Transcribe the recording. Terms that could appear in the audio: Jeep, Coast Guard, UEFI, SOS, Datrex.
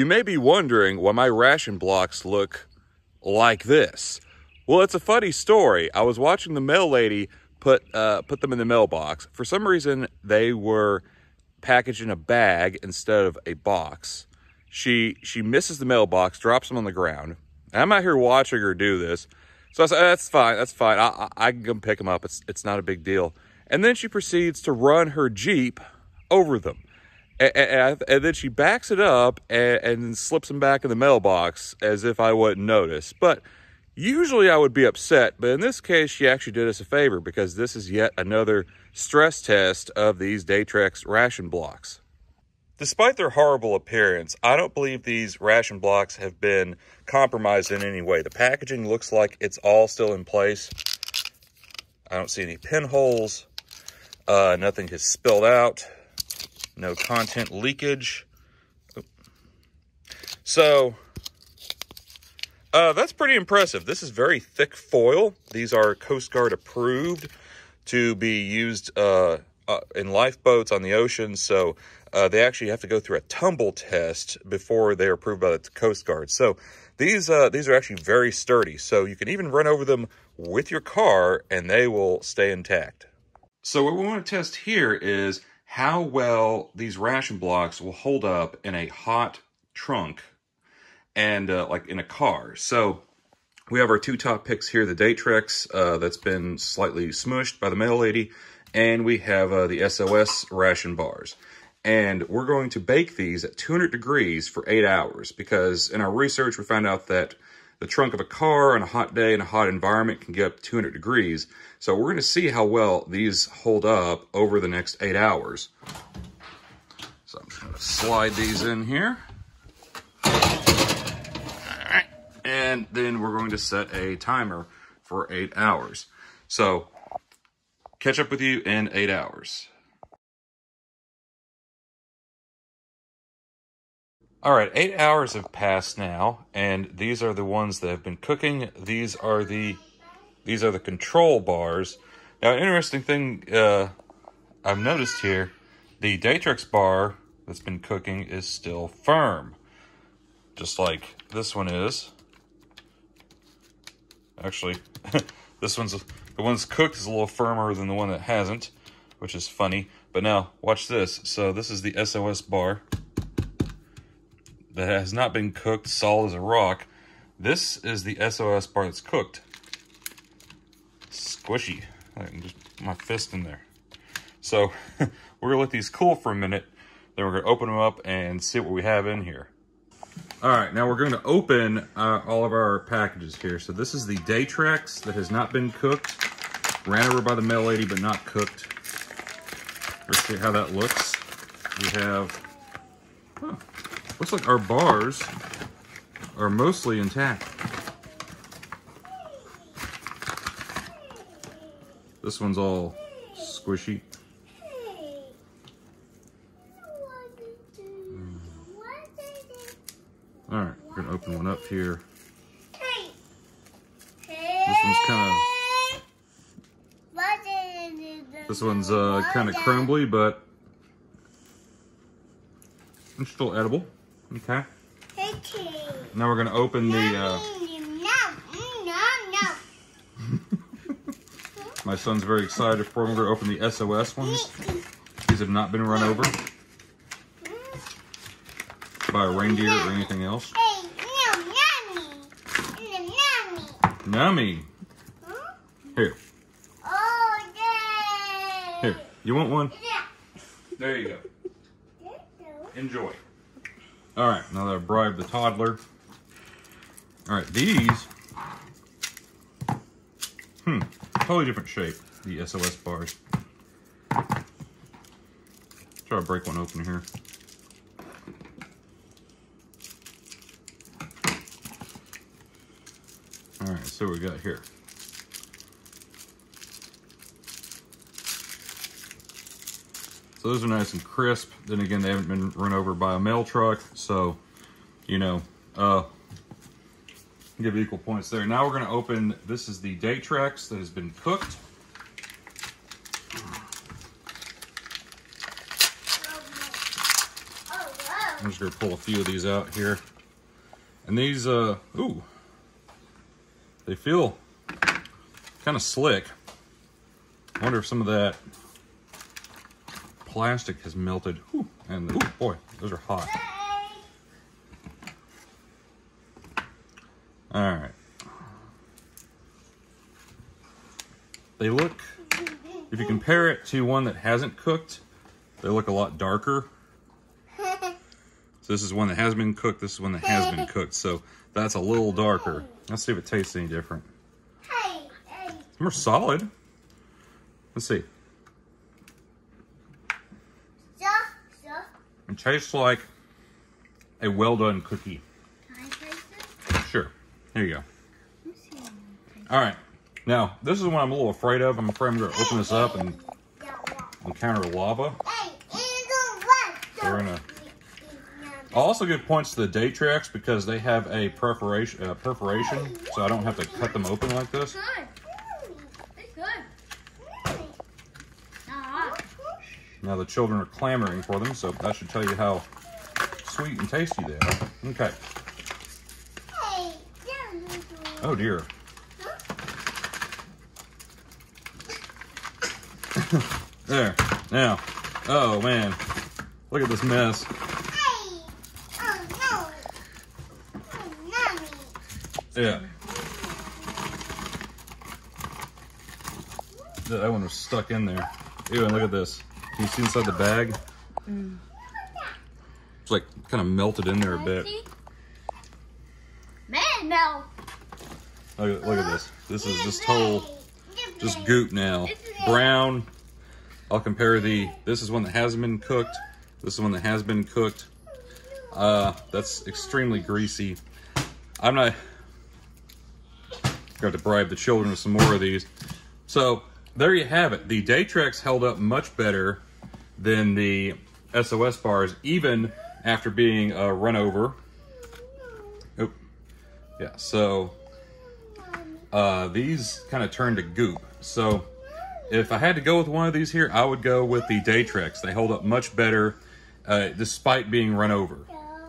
You may be wondering why my ration blocks look like this. Well, it's a funny story. I was watching the mail lady put them in the mailbox. For some reason, they were packaged in a bag instead of a box. She misses the mailbox, drops them on the ground. And I'm out here watching her do this. So I said, that's fine. I can come pick them up. It's not a big deal. And then she proceeds to run her Jeep over them. And then she backs it up and slips them back in the mailbox as if I wouldn't notice. But usually I would be upset. But in this case, she actually did us a favor because this is yet another stress test of these Datrex ration blocks. Despite their horrible appearance, I don't believe these ration blocks have been compromised in any way. The packaging looks like it's all still in place. I don't see any pinholes. Nothing has spilled out. No content leakage. So, that's pretty impressive. This is very thick foil. These are Coast Guard approved to be used in lifeboats on the ocean. So, they actually have to go through a tumble test before they're approved by the Coast Guard. So these are actually very sturdy. So you can even run over them with your car and they will stay intact. So what we want to test here is how well these ration blocks will hold up in a hot trunk and like in a car. So we have our two top picks here, the Datrex that's been slightly smushed by the mail lady, and we have the SOS ration bars. And we're going to bake these at 200 degrees for 8 hours because in our research, we found out that the trunk of a car on a hot day in a hot environment can get up to 200 degrees. So we're going to see how well these hold up over the next 8 hours. So I'm just going to slide these in here. All right. And then we're going to set a timer for 8 hours. So catch up with you in 8 hours. All right, 8 hours have passed now, and these are the ones that have been cooking. These are the control bars. Now, an interesting thing I've noticed here, the Datrex bar that's been cooking is still firm, just like this one is. Actually, the one's cooked is a little firmer than the one that hasn't, which is funny. But now, watch this. So this is the SOS bar that has not been cooked, solid as a rock. This is the SOS bar that's cooked. Squishy. I can just put my fist in there. So we're gonna let these cool for a minute, then we're gonna open them up and see what we have in here. All right, now we're gonna open all of our packages here. So this is the Datrex that has not been cooked. Ran over by the mail lady, but not cooked. Let's see how that looks. We have, looks like our bars are mostly intact. This one's all squishy. All right, we're gonna open one up here. This one's kind of crumbly, but it's still edible. Okay. Now we're going to open the... My son's very excited for him. We're going to open the SOS ones. These have not been run over by a reindeer or anything else. Nummy. Here. Here. You want one? There you go. Enjoy. All right, now that I've bribed the toddler. All right, these, totally different shape, the SOS bars. Try to break one open here. All right, so we got here. So those are nice and crisp. Then again, they haven't been run over by a mail truck. So, you know, give equal points there. Now we're gonna open, this is the Datrex that has been cooked. I'm just gonna pull a few of these out here. And these, ooh, they feel kind of slick. I wonder if some of that plastic has melted. Ooh, and ooh, boy, those are hot. All right. They look, if you compare it to one that hasn't cooked, they look a lot darker. So this is one that has been cooked. This is one that has been cooked. So that's a little darker. Let's see if it tastes any different. They're solid. Let's see. It tastes like a well-done cookie. Can I taste it? Sure. Here you go. All right. Now, this is what I'm a little afraid of. I'm afraid I'm going to open this up and encounter lava. We're gonna... I'll also give points to the Datrex because they have a perforation, so I don't have to cut them open like this. Now the children are clamoring for them, so that should tell you how sweet and tasty they are. Okay. Oh dear. There. Now. Oh man. Look at this mess. Yeah. That one was stuck in there. Ew, and look at this. Can you see inside the bag? Mm. It's like kind of melted in there a bit. Man, no. Look at this. This is just whole, just goop now. Brown. I'll compare the, this is one that hasn't been cooked. This is one that has been cooked. That's extremely greasy. I'm not, got to bribe the children with some more of these. So there you have it. The Datrex held up much better than the SOS bars, even after being run over. Oh, yeah. So these kind of turned to goop. So if I had to go with one of these here, I would go with the Datrex. They hold up much better despite being run over.